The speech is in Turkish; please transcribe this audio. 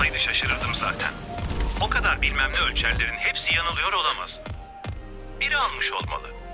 olsaydı şaşırırdım zaten. O kadar bilmem ne ölçerlerin hepsi yanılıyor olamaz. Biri almış olmalı.